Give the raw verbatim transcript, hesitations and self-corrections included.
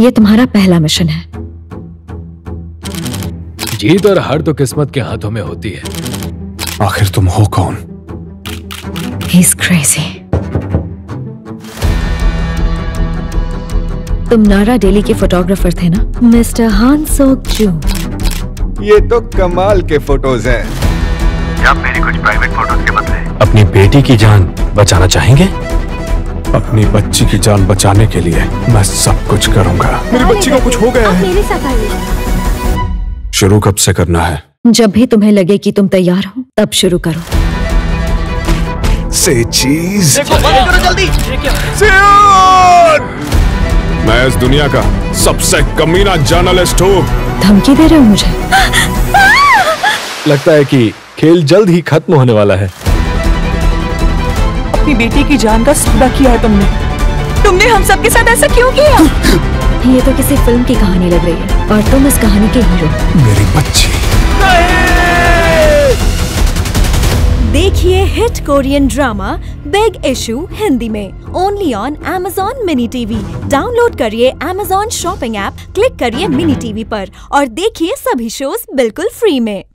ये तुम्हारा पहला मिशन है। जीत और हार तो किस्मत के हाथों में होती है। आखिर तुम हो कौन? He's crazy। तुम नारा डेली के फोटोग्राफर थे ना, मिस्टर हान सुक जू? ये तो कमाल के फोटोज हैं। क्या मेरी कुछ प्राइवेट फोटोज के बदले अपनी बेटी की जान बचाना चाहेंगे? अपनी बच्ची की जान बचाने के लिए मैं सब कुछ करूंगा। मेरी बच्ची को कुछ हो गया है। मेरे साथ आइए। शुरू कब से करना है? जब भी तुम्हें लगे कि तुम तैयार हो तब शुरू करो। से चीज जल्दी। मैं इस दुनिया का सबसे कमीना जर्नलिस्ट हूँ। धमकी दे रहे हो मुझे? लगता है कि खेल जल्द ही खत्म होने वाला है। अपनी बेटी की जान का सौदा किया है तुमने। तुमने हम सबके साथ ऐसा क्यों किया? ये तो किसी फिल्म की कहानी लग रही है और तुम इस कहानी के हीरो। मेरी बच्ची। देखिए hit Korean drama big issue Hindi में only on Amazon mini TV. Download करिए Amazon शॉपिंग ऐप, क्लिक करिए मिनी टीवी पर और देखिए सभी शोज बिल्कुल फ्री में।